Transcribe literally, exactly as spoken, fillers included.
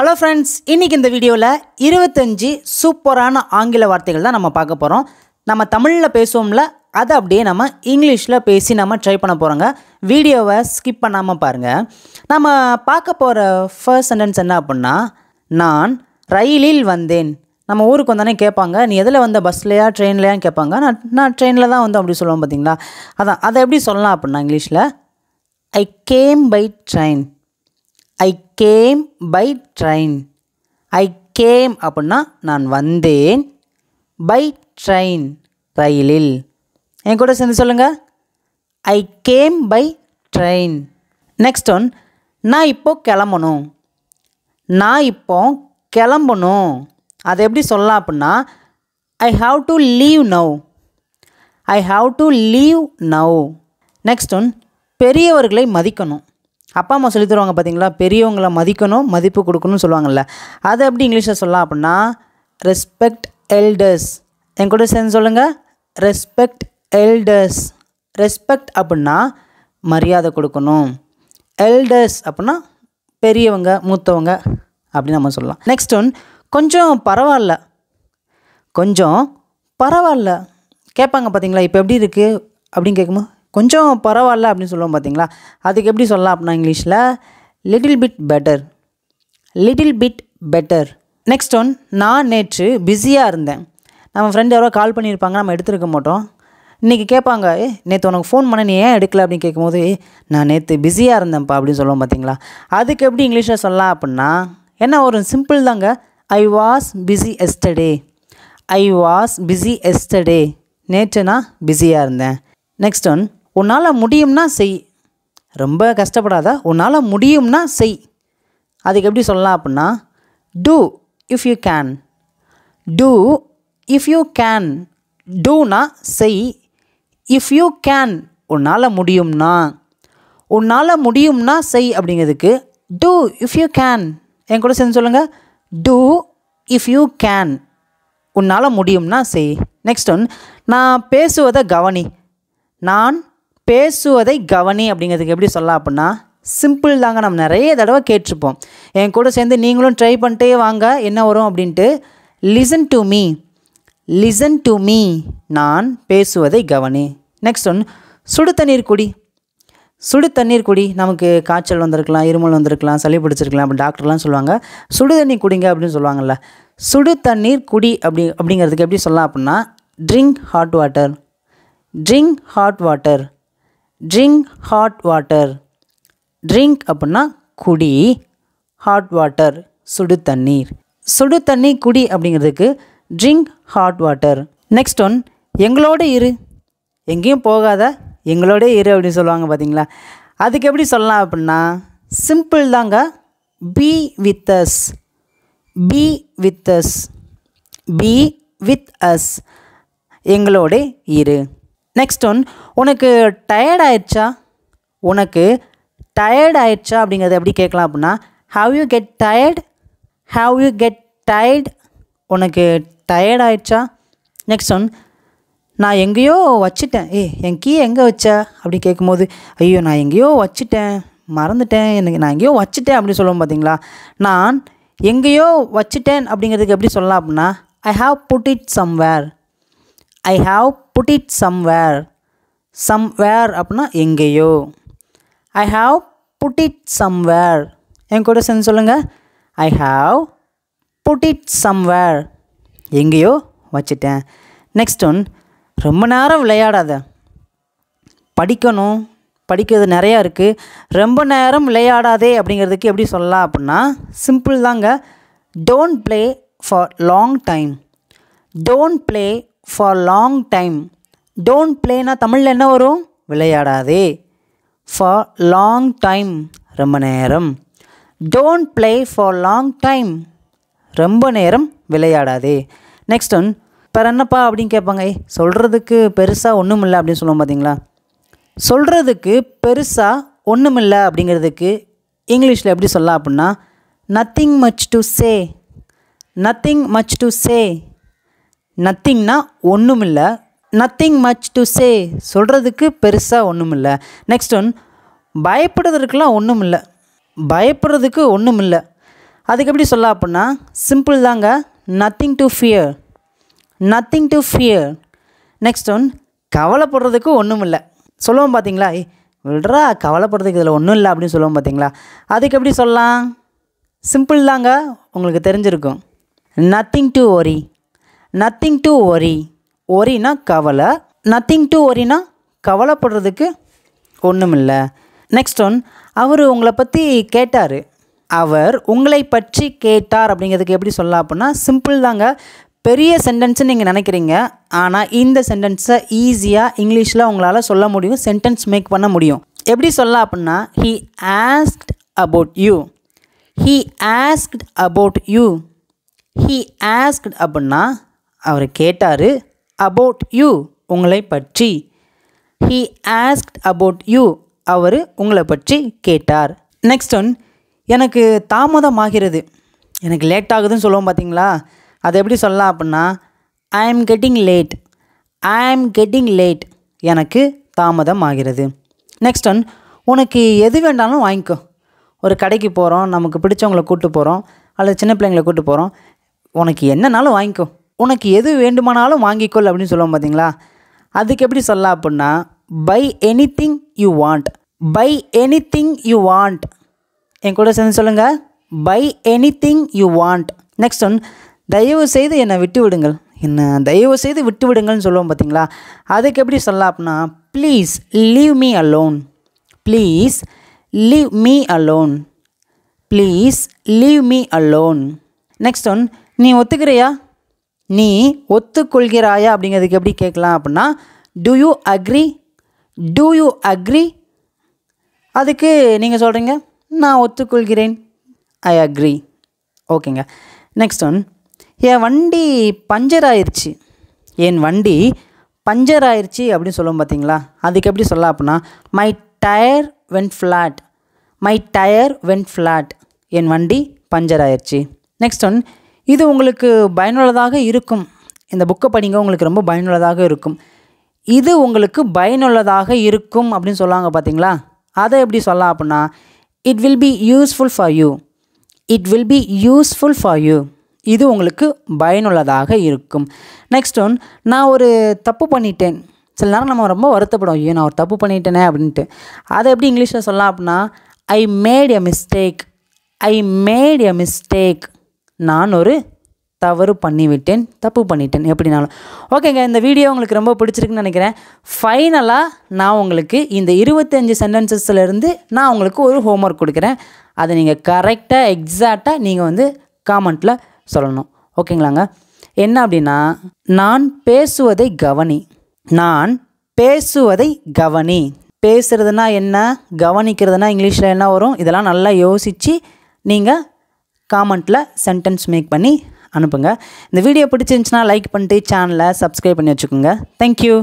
Hello friends, இன்னைக்கு இந்த வீடியோல இருபத்தஞ்சு சூப்பரான ஆங்கில வார்த்தைகள் தான் நம்ம பார்க்க போறோம். நம்ம தமிழ்ல பேசுவோம்ல அத அப்படியே நம்ம இங்கிலீஷ்ல பேசி நம்ம ட்ரை பண்ண போறோங்க. வீடியோவை ஸ்கிப் பண்ணாம பாருங்க. நம்ம பார்க்க போற ஃபர்ஸ்ட் சென்டென்ஸ் என்ன அப்படினா நான் ரயிலில் வந்தேன். நம்ம ஊருக்கு வந்தானே கேட்பாங்க நீ எதில வந்த பஸ்லயா ட்ரெயின்லயா கேட்பாங்க. நான் நான் ட்ரெயின்ல தான் வந்து அப்படி சொல்லுவோம் பாத்தீங்களா. அத அத எப்படி சொல்லலாம் அப்படினா இங்கிலீஷ்ல I came by train. I came by train. I came அப்படின்னா நான் வந்தேன் by train ரயிலில். என் கூட சேர்ந்து சொல்லுங்க I came by train. Next one நான் இப்போ கிளம்பணும். நான் இப்போ கிளம்பணும். அது எப்படி சொல்லலாம் அப்படின்னா I have to leave now. I have to leave now. Next one பெரியவர்களை மதிக்கணும். அப்பா அம்மா சொல்லி தருவாங்க பாத்தீங்களா பெரியவங்களை மதிக்கணும் மதிப்பு கொடுக்கணும்னு சொல்வாங்கல்ல. அது எப்படி இங்கிலீஷ்ல சொல்லலாம் அப்படினா ரெஸ்பெக்ட் எல்டர்ஸ். என் கூட சேர்ந்து சொல்லுங்க ரெஸ்பெக்ட் எல்டர்ஸ். ரெஸ்பெக்ட் அப்படினா மரியாதை கொடுக்கணும். எல்டர்ஸ் அப்படினா பெரியவங்க மூத்தவங்க அப்படி நம்ம சொல்லலாம். நெக்ஸ்ட் ஒன் கொஞ்சம் பரவாயில்ல. கொஞ்சம் பரவாயில்ல கேட்பாங்க பாத்தீங்களா இப்போ எப்படி இருக்கு அப்படி கேக்குமா கொஞ்சம் பரவாயில்ல அப்படினு சொல்லுவோம் பாத்தீங்களா. அதுக்கு எப்படி சொல்லலாம் அப்படினா இங்கிலீஷ்ல little bit better. Little bit better. Next one நான் நேற்று பிஸியா இருந்தேன். நம்ம ஃப்ரெண்ட் யாரோ கால் பண்ணியிருப்பாங்க நம்ம எடுத்துருக்க மாட்டோம். இன்னைக்கு கேட்பாங்க ஏ நேற்று உனக்கு ஃபோன் பண்ண நீ ஏன் எடுக்கல அப்படின்னு கேட்கும்போது நான் நேற்று பிஸியா இருந்தேன்ப்பா அப்படின்னு சொல்லுவோம் பாத்தீங்களா. அதுக்கு எப்படி இங்கிலீஷ்ல சொல்லலாம் அப்படின்னா என்ன ஒரு சிம்பிள் தாங்க I was busy yesterday. I was busy yesterday. நேற்று நான் பிஸியா இருந்தேன். Next one உன்னால் முடியும்னா செய். ரொம்ப கஷ்டப்படாத உன்னால் முடியும்னா செய். அதுக்கு எப்படி சொல்லலாம் அப்படின்னா do if you can. Do if you can. doனா செய். if you can உன்னால் முடியும்னா உன்னால் முடியும்னா செய் அப்படிங்கிறதுக்கு do if you can. என் கூட சேர்ந்து சொல்லுங்க do if you can உன்னால் முடியும்னா செய். நெக்ஸ்ட் ஒன் நான் பேசுவதை கவனி. நான் பேசுவதை கவனி அப்படிங்கிறதுக்கு எப்படி சொல்லலாம் அப்படின்னா சிம்பிள் தாங்க நம்ம நிறைய தடவை கேட்டிருப்போம். என் கூட சேர்ந்து நீங்களும் ட்ரை பண்ணிட்டே வாங்க என்ன வரும் அப்படின்ட்டு listen to me. listen to me நான் பேசுவதை கவனி. நெக்ஸ்ட் ஒன் சுடு தண்ணீர் குடி. சுடு தண்ணீர் குடி. நமக்கு காய்ச்சல் வந்திருக்கலாம் இருமல் வந்திருக்கலாம் சளி பிடிச்சிருக்கலாம் அப்படி டாக்டர்லாம் சொல்லுவாங்க சுடு தண்ணி குடிங்க அப்படின்னு சொல்லுவாங்கல்ல. சுடு தண்ணீர் குடி அப்படி அப்படிங்கிறதுக்கு எப்படி சொல்லலாம் அப்படின்னா drink hot water. Drink hot water. Drink hot water. Drink அப்படின்னா குடி. Hot water சுடு தண்ணீர். சுடு தண்ணி குடி அப்படிங்கிறதுக்கு drink hot water. Next one எங்களோட இரு. எங்கேயும் போகாத எங்களோட இரு அப்படின்னு சொல்லுவாங்க பார்த்தீங்களா. அதுக்கு எப்படி சொல்லலாம் அப்படின்னா சிம்பிள் தாங்க be with us. Be with us. Be with us எங்களோட இரு. நெக்ஸ்ட் ஒன் உனக்கு டயர்ட் ஆயிடுச்சா. உனக்கு டயர்ட் ஆயிடுச்சா அப்படிங்கிறத எப்படி கேட்கலாம் அப்படின்னா how you get tired. How you get tired உனக்கு டயர்ட் ஆயிடுச்சா. நெக்ஸ்ட் ஒன் நான் எங்கேயோ வச்சுட்டேன். ஏ என் கீ எங்கே வச்ச அப்படி கேட்கும்போது ஐயோ நான் எங்கேயோ வச்சுட்டேன் மறந்துட்டேன் எனக்கு நான் எங்கேயோ வச்சுட்டேன் அப்படின்னு சொல்லுவோம் பார்த்தீங்களா. நான் எங்கேயோ வச்சுட்டேன் அப்படிங்கிறதுக்கு எப்படி சொல்லலாம் அப்படின்னா I have put it somewhere. I have put it somewhere. Somewhere அப்படின்னா எங்கேயோ. I have put it somewhere. என் கூட சேர்ந்து சொல்லுங்க I have put it somewhere. எங்கேயோ வச்சுட்டேன். நெக்ஸ்ட் ஒன் ரொம்ப நேரம் விளையாடாத. படிக்கணும் படிக்கிறது நிறையா இருக்குது ரொம்ப நேரம் விளையாடாதே அப்படிங்கிறதுக்கு எப்படி சொல்லலாம் அப்படின்னா சிம்பிள் தாங்க don't play for long time. Don't play for long time. don't play na tamil enna varum vilaiyadade for long time romba neram. don't play for long time romba neram vilaiyadade. next one paranappa abdin kepanga ei solradhukku perusa onnum illa abdin solluvom pathingala. solradhukku perusa onnum illa abdingiradhukku english la eppadi solla appadina nothing much to say. nothing much to say நத்திங்னா ஒன்றும் இல்லை. Nothing much to say சொல்கிறதுக்கு பெருசாக ஒன்றும் இல்லை. Next one பயப்படுறதுக்கெலாம் ஒன்றும் இல்லை. பயப்படுறதுக்கு ஒன்றும் இல்லை அதுக்கு எப்படி சொல்ல அப்படின்னா சிம்பிள் தாங்க. Nothing to fear, nothing to fear. Next one, கவலைப்படுறதுக்கு ஒன்றும் இல்லை. சொல்லுவோம் பார்த்தீங்களா, விட்றா கவலைப்படுறதுக்கு இதில் ஒன்றும் இல்லை அப்படின்னு சொல்லுவோம் பார்த்தீங்களா. அதுக்கு எப்படி சொல்லலாம், சிம்பிள் தாங்க, உங்களுக்கு தெரிஞ்சிருக்கும். Nothing to worry, nothing to worry. ஒரினா கவலை, நத்திங் டு ஒரினா கவலைப்படுறதுக்கு ஒன்றும் இல்லை. நெக்ஸ்ட் ஒன், அவர் உங்களை பற்றி கேட்டார், அவர் உங்களை பற்றி கேட்டார் அப்படிங்கிறதுக்கு எப்படி சொல்லலாம் அப்படின்னா சிம்பிள் தாங்க. பெரிய சென்டென்ஸ்ன்னு நீங்கள் நினைக்கிறீங்க, ஆனால் இந்த சென்டென்ஸை ஈஸியாக இங்கிலீஷில் உங்களால் சொல்ல முடியும், சென்டென்ஸ் மேக் பண்ண முடியும். எப்படி சொல்லலாம் அப்படின்னா he asked about you, he asked about you. He asked அப்படின்னா அவர் கேட்டார், அபவுட் யூ உங்களை பற்றி. ஹீ ஆஸ்க்ட் அபவுட் யூ, அவர் உங்களை பற்றி கேட்டார். நெக்ஸ்ட் ஒன், எனக்கு தாமதமாகிறது, எனக்கு லேட் ஆகுதுன்னு சொல்லுவோம் பார்த்தீங்களா. அதை எப்படி சொல்லலாம் அப்படின்னா ஐ ஆம் கெட்டிங் லேட், ஐ ஆம் கெட்டிங் லேட். எனக்கு தாமதம் ஆகிறது. நெக்ஸ்ட் ஒன், உனக்கு எது வேண்டாலும் வாங்கிக்கோ. ஒரு கடைக்கு போகிறோம், நமக்கு பிடிச்சவங்களை கூப்பிட்டு போகிறோம், அல்லது சின்ன பிள்ளைங்களை கூப்பிட்டு போகிறோம். உனக்கு என்னன்னாலும் வாங்கிக்கோ, உனக்கு எது வேண்டுமானாலும் வாங்கிக்கொள் அப்படின்னு சொல்லுவோம் பார்த்தீங்களா. அதுக்கு எப்படி சொல்லலாம் அப்படின்னா buy anything you want, buy anything you want. என் கூட சேர்ந்து சொல்லுங்கள், buy anything you want. Next one, தயவு செய்து என்னை விட்டு விடுங்கள், என்னை தயவு செய்து விட்டு விடுங்கள்னு சொல்லுவோம் பார்த்தீங்களா. அதுக்கு எப்படி சொல்லலாம் அப்படின்னா please leave me alone, please leave me alone, please leave me alone. Next one, நீ ஒத்துக்கிறியா, நீ ஒத்துக்கொள்கிறாயா அப்படிங்கிறதுக்கு எப்படி கேட்கலாம் அப்படின்னா do you agree, do you agree. அதுக்கு நீங்கள் சொல்கிறீங்க நான் ஒத்துக்கொள்கிறேன், ஐ அக்ரி. ஓகேங்க. நெக்ஸ்ட் ஒன், என் வண்டி பஞ்சர் ஆயிடுச்சு, என் வண்டி பஞ்சர் ஆயிடுச்சு அப்படின்னு சொல்லுவோம் பார்த்தீங்களா. அதுக்கு எப்படி சொல்லலாம் அப்படின்னா my tyre went flat, my tyre went flat. என் வண்டி பஞ்சர் ஆயிடுச்சு. நெக்ஸ்ட் ஒன், இது உங்களுக்கு பயனுள்ளதாக இருக்கும், இந்த புக்கை படிங்க உங்களுக்கு ரொம்ப பயனுள்ளதாக இருக்கும். இது உங்களுக்கு பயனுள்ளதாக இருக்கும் அப்படின்னு சொல்லுவாங்க பார்த்தீங்களா. அதை எப்படி சொல்லலாம் அப்படின்னா it will be useful for you, it will be useful for you. இது உங்களுக்கு பயனுள்ளதாக இருக்கும். நெக்ஸ்ட் ஒன், நான் ஒரு தப்பு பண்ணிட்டேன். சில நேரம் நம்ம ரொம்ப வருத்தப்படும், ஐயோ நான் ஒரு தப்பு பண்ணிட்டேனே அப்படின்ட்டு. அதை எப்படி இங்கிலீஷில் சொல்லலாம் அப்படின்னா I made a mistake, I made a mistake. நான் ஒரு தவறு பண்ணிவிட்டேன், தப்பு பண்ணிட்டேன் எப்படினாலும். ஓகேங்க, இந்த வீடியோ உங்களுக்கு ரொம்ப பிடிச்சிருக்குன்னு நினைக்கிறேன். ஃபைனலாக நான் உங்களுக்கு இந்த இருபத்தஞ்சி சென்டென்சஸ்லேருந்து நான் உங்களுக்கு ஒரு ஹோம்ஒர்க் கொடுக்குறேன். அதை நீங்கள் கரெக்டாக எக்ஸாக்டாக நீங்கள் வந்து காமெண்ட்டில் சொல்லணும். ஓகேங்களாங்க. என்ன அப்படின்னா நான் பேசுவதை கவனி, நான் பேசுவதை கவனி. பேசுகிறதுனா என்ன, கவனிக்கிறதுனா இங்கிலீஷில் என்ன வரும், இதெல்லாம் நல்லா யோசித்து நீங்கள் காமெண்ட்டில் சென்டென்ஸ் மேக் பண்ணி அனுப்புங்க. இந்த வீடியோ பிடிச்சிருந்துச்சுன்னா லைக் பண்ணிட்டு சேனலை சப்ஸ்கிரைப் பண்ணி வச்சுக்கோங்க. தேங்க்யூ.